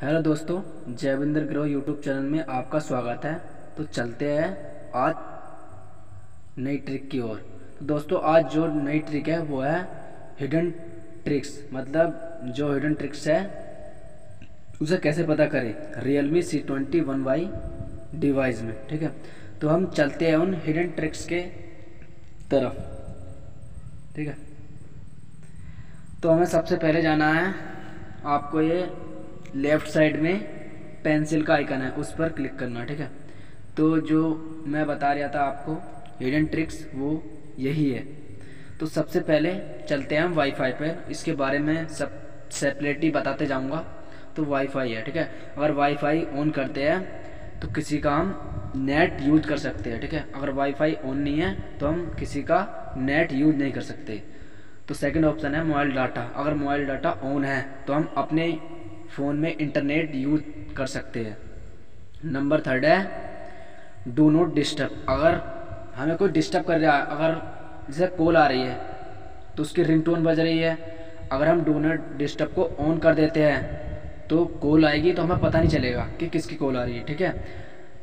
Hello दोस्तों, Jaivinder grow YouTube channel में आपका स्वागत है। तो चलते हैं आज नई ट्रिक की ओर। तो दोस्तों, आज जो नई ट्रिक है वो है हिडन ट्रिक्स। मतलब जो हिडन ट्रिक्स है उसे कैसे पता करें Realme C21Y डिवाइस में, ठीक है। तो हम चलते हैं उन हिडन ट्रिक्स के तरफ, ठीक है। तो हमें सबसे पहले जाना है, आपको ये लेफ़्ट साइड में पेंसिल का आइकन है, उस पर क्लिक करना, ठीक है। तो जो मैं बता रहा था आपको हिडन ट्रिक्स, वो यही है। तो सबसे पहले चलते हैं हम वाईफाई पर। इसके बारे में सब सेपरेटली बताते जाऊंगा। तो वाईफाई है, ठीक है। अगर वाईफाई ऑन करते हैं तो किसी का हम नेट यूज कर सकते हैं, ठीक है। अगर वाईफाई ऑन नहीं है तो हम किसी का नेट यूज नहीं कर सकते। तो सेकंड ऑप्शन है मोबाइल डाटा। अगर मोबाइल डाटा ऑन है तो हम अपने फ़ोन में इंटरनेट यूज कर सकते हैं। नंबर थर्ड है डू नॉट डिस्टर्ब। अगर हमें कोई डिस्टर्ब कर रहा है, अगर जैसे कॉल आ रही है तो उसकी रिंगटोन बज रही है, अगर हम डू नॉट डिस्टर्ब को ऑन कर देते हैं तो कॉल आएगी तो हमें पता नहीं चलेगा कि किसकी कॉल आ रही है, ठीक है।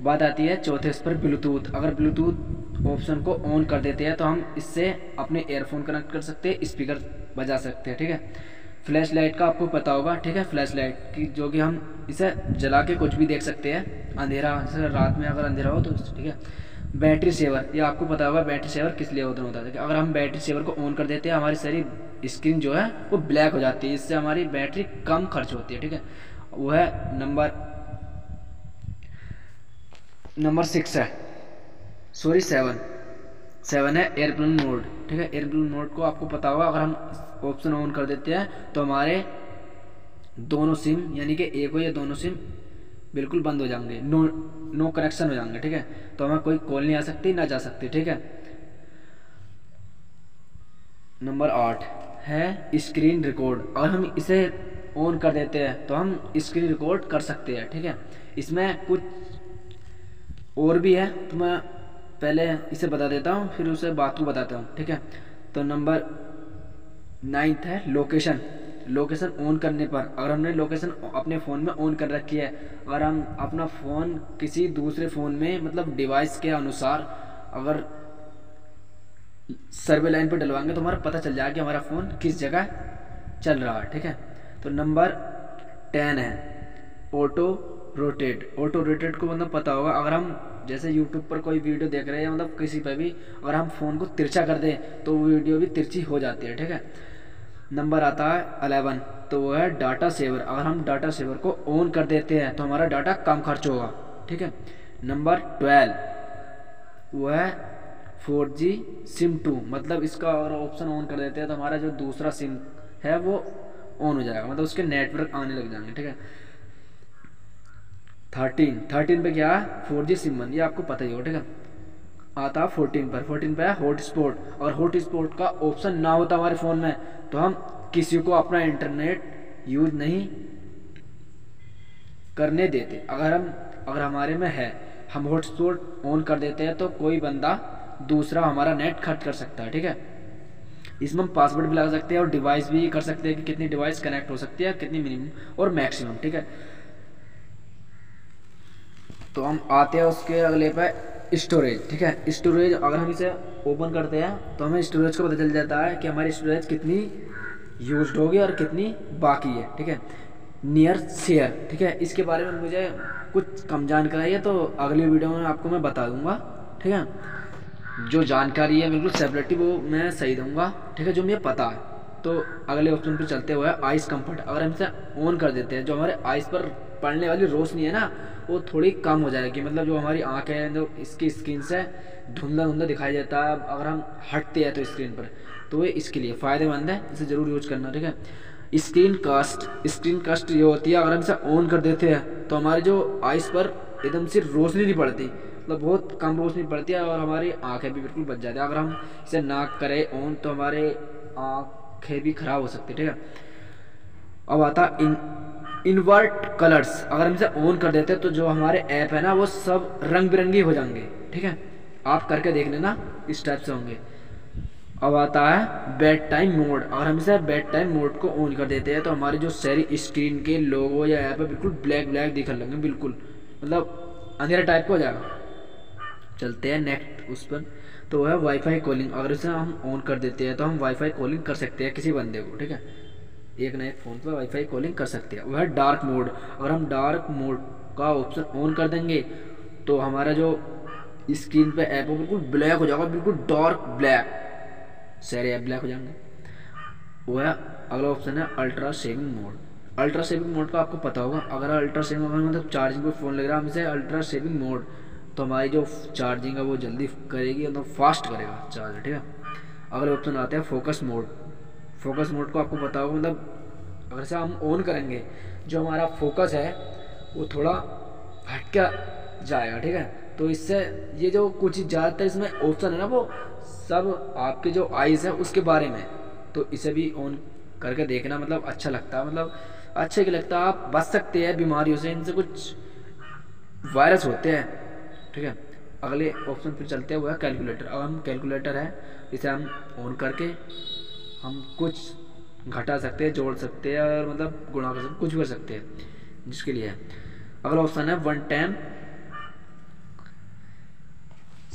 बात आती है चौथे इस पर ब्लूटूथ। अगर ब्लूटूथ ऑप्शन को ऑन कर देते हैं तो हम इससे अपने एयरफोन कनेक्ट कर सकते हैं, स्पीकर बजा सकते हैं, ठीक है। फ्लैश लाइट का आपको पता होगा, ठीक है। फ्लैश लाइट की जो कि हम इसे जला के कुछ भी देख सकते हैं, अंधेरा जैसे रात में अगर अंधेरा हो तो, ठीक है। बैटरी सेवर, ये आपको पता होगा बैटरी सेवर किस लिए होता है। अगर हम बैटरी सेवर को ऑन कर देते हैं हमारी सारी स्क्रीन जो है वो ब्लैक हो जाती है, इससे हमारी बैटरी कम खर्च होती है, ठीक है। वो है नंबर सिक्स है, सॉरी सेवन है एयरप्लेन मोड, ठीक है। एयरप्लेन मोड को आपको पता होगा, अगर हम ऑप्शन ऑन कर देते हैं तो हमारे दोनों सिम यानी कि एक हो या दोनों सिम बिल्कुल बंद हो जाएंगे, नो कनेक्शन हो जाएंगे, ठीक है। तो हमें कोई कॉल नहीं आ सकती ना जा सकती, ठीक है। नंबर आठ है स्क्रीन रिकॉर्ड। अगर हम इसे ऑन कर देते हैं तो हम स्क्रीन रिकॉर्ड कर सकते हैं, ठीक है। इसमें कुछ और भी है तो मैं पहले इसे बता देता हूँ, फिर उसे बात को बताता हूँ, ठीक है। तो नंबर नाइन्थ है लोकेशन। लोकेशन ऑन करने पर, अगर हमने लोकेशन अपने फ़ोन में ऑन कर रखी है, अगर हम अपना फ़ोन किसी दूसरे फ़ोन में मतलब डिवाइस के अनुसार अगर सर्वे लाइन पर डलवाएंगे तो हमारा पता चल जाएगा कि हमारा फ़ोन किस जगह चल रहा है, ठीक है। तो नंबर 10 है ऑटो रोटेट। ऑटो रोटेट को मतलब पता होगा, अगर हम जैसे यूट्यूब पर कोई वीडियो देख रहे हैं मतलब किसी पर भी, अगर हम फ़ोन को तिरछा कर दें तो वो वीडियो भी तिरछी हो जाती है, ठीक है। नंबर आता है 11, तो वो है डाटा सेवर। अगर हम डाटा सेवर को ऑन कर देते हैं तो हमारा डाटा कम खर्च होगा, ठीक है। नंबर 12 वो है 4G सिम 2। मतलब इसका अगर ऑप्शन ऑन कर देते हैं तो हमारा जो दूसरा सिम है वो ऑन हो जाएगा, मतलब उसके नेटवर्क आने लग जाएंगे, ठीक है। 13 पे क्या है 4G सिम 1, ये आपको पता ही हो, ठीक है। आता 14 पे है हॉटस्पॉट। और हॉटस्पॉट का ऑप्शन ना होता हमारे फ़ोन में तो हम किसी को अपना इंटरनेट यूज नहीं करने देते। अगर हमारे में है, हम हॉटस्पॉट ऑन कर देते हैं तो कोई बंदा दूसरा हमारा नेट खर्च कर सकता है, ठीक है। इसमें हम पासवर्ड भी लगा सकते हैं और डिवाइस भी कर सकते हैं कि कितनी डिवाइस कनेक्ट हो सकती है, कितनी मिनिमम और मैक्सिमम, ठीक है। तो हम आते हैं उसके अगले पर स्टोरेज, ठीक है। स्टोरेज, अगर हम इसे ओपन करते हैं तो हमें स्टोरेज का पता चल जाता है कि हमारी स्टोरेज कितनी यूज होगी और कितनी बाकी है, ठीक है। नियर शेयर, ठीक है। इसके बारे में मुझे कुछ कम जानकारी है तो अगली वीडियो में आपको मैं बता दूँगा, ठीक है। जो जानकारी है बिल्कुल सेपरेटली वो मैं सही दूंगा, ठीक है, जो मुझे पता है। तो अगले ऑप्शन पर चलते हुए आइस कंफर्ट। अगर हम इसे ऑन कर देते हैं जो हमारे आइस पर पड़ने वाली रोशनी है ना वो थोड़ी कम हो जाएगी, मतलब जो हमारी आँखें हैं जो इसकी स्क्रीन से धुंधला दिखाई देता है, अगर हम हटते हैं तो स्क्रीन पर, तो ये इसके लिए फ़ायदेमंद है, इसे ज़रूर यूज करना, ठीक है। स्क्रीन कास्ट ये होती है, अगर हम इसे ऑन कर देते हैं तो हमारे जो आइस पर एकदम से रोशनी नहीं पड़ती, मतलब बहुत कम रोशनी पड़ती है और हमारी आंखें भी बिल्कुल बच जाती है। अगर हम इसे ना करें ऑन तो हमारे आंखें भी खराब हो सकती है, ठीक है। अब आता इन्वर्ट कलर्स। अगर हम इसे ऑन कर देते हैं तो जो हमारे ऐप है ना वो सब रंग बिरंगी हो जाएंगे, ठीक है। आप करके देख लेना इस टाइप से होंगे। अब आता है बेड टाइम मोड और हम इसे बेड टाइम मोड को ऑन कर देते हैं तो हमारे जो सारी स्क्रीन के लोगो या ऐप है बिल्कुल ब्लैक ब्लैक दिखने लगेंगे, बिल्कुल मतलब अंधेरा टाइप का हो जाएगा। चलते हैं नेक्स्ट उस पर, तो है वाईफाई कॉलिंग। अगर इसे हम ऑन कर देते हैं तो हम वाईफाई कॉलिंग कर सकते हैं किसी बंदे को, ठीक है, एक ना एक फ़ोन पर वाईफाई कॉलिंग कर सकते हैं। वह है डार्क मोड। अगर हम डार्क मोड का ऑप्शन ऑन कर देंगे तो हमारा जो स्क्रीन पे ऐप हो बिल्कुल ब्लैक हो जाएगा, बिल्कुल डार्क ब्लैक, सारे ऐप ब्लैक हो जाएंगे। वह अगला ऑप्शन है ultra saving mode. Ultra saving mode का आपको पता होगा, अगर अल्ट्रा सेविंग मोड मतलब चार्जिंग पे फ़ोन लग रहा है हम इसे अल्ट्रा सेविंग मोड तो हमारी जो चार्जिंग है वो जल्दी करेगी, मतलब तो फास्ट करेगा चार्ज, ठीक है। अगले ऑप्शन आते हैं फोकस मोड। फोकस मोड को आपको पता होगा, मतलब अगर से हम ऑन करेंगे जो हमारा फोकस है वो थोड़ा भटका जाएगा, ठीक है। तो इससे ये जो कुछ ज़्यादातर इसमें ऑप्शन है ना वो सब आपके जो आइज़ है उसके बारे में, तो इसे भी ऑन करके देखना मतलब अच्छा लगता है, मतलब अच्छे लगता है, आप बच सकते हैं बीमारियों से, इनसे कुछ वायरस होते हैं, ठीक है। अगले ऑप्शन पर चलते हैं वो है कैलकुलेटर। अब हम कैलकुलेटर है इसे हम ऑन करके हम कुछ घटा सकते हैं, जोड़ सकते हैं और मतलब गुणा कर सकते, कुछ कर सकते हैं जिसके लिए है। अगला ऑप्शन है वन टाइम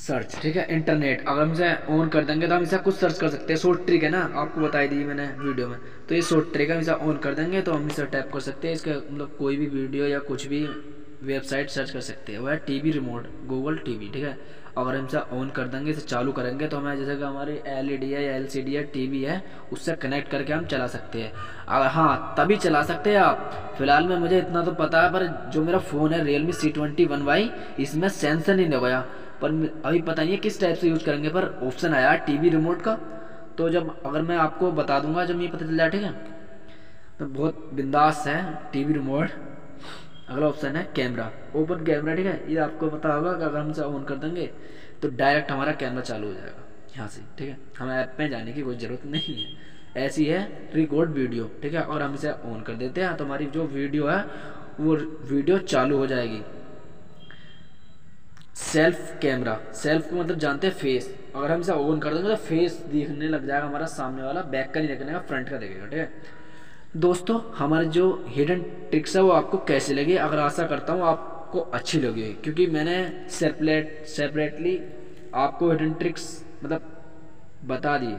सर्च, ठीक है, इंटरनेट। अगर हम इसे ऑन कर देंगे तो हम इसे कुछ सर्च कर सकते हैं, शॉर्ट ट्रिक है ना, आपको बताई दी मैंने वीडियो में, तो ये शॉर्ट ट्रिक हम इसे ऑन कर देंगे तो हम इसे टैप कर सकते हैं, इसका मतलब कोई भी वीडियो या कुछ भी वेबसाइट सर्च कर सकते हैं। वह है टीवी रिमोट, गूगल टीवी, ठीक है। अगर हम इसे ऑन कर देंगे, इसे चालू करेंगे तो हमें जैसे कि हमारी एलईडी है या एलसीडी है टीवी है उससे कनेक्ट करके हम चला सकते हैं। अगर हाँ तभी चला सकते हैं आप। फिलहाल में मुझे इतना तो पता है पर जो मेरा फ़ोन है Realme C21Y इसमें सेंसर नहीं लगाया, पर अभी पता नहीं है किस टाइप से यूज़ करेंगे, पर ऑप्शन आया टीवी रिमोट का, तो जब अगर मैं आपको बता दूंगा जब ये पता चल जाए, ठीक है। तो बहुत बिंदास है टीवी रिमोट। अगला ऑप्शन है कैमरा, ओपन कैमरा, ठीक है। ये आपको पता होगा कि अगर हम इसे ऑन कर देंगे तो डायरेक्ट हमारा कैमरा चालू हो जाएगा यहाँ से, ठीक है, हमें ऐप में जाने की कोई ज़रूरत नहीं है। ऐसी है रिकॉर्ड वीडियो, ठीक है, और हम इसे ऑन कर देते हैं तो हमारी जो वीडियो है वो वीडियो चालू हो जाएगी। सेल्फ कैमरा, सेल्फ को मतलब जानते हैं फेस। अगर हम इसे ऑन कर देंगे तो फेस दिखने लग जाएगा हमारा, सामने वाला बैक का नहीं दिखेगा, फ्रंट का दिखेगा, ठीक है। दोस्तों हमारे जो हिडन ट्रिक्स है वो आपको कैसे लगे, अगर आशा करता हूँ आपको अच्छी लगी, क्योंकि मैंने सेपरेटली आपको हिडन ट्रिक्स मतलब बता दिए।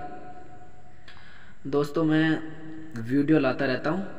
दोस्तों मैं वीडियो लाता रहता हूँ।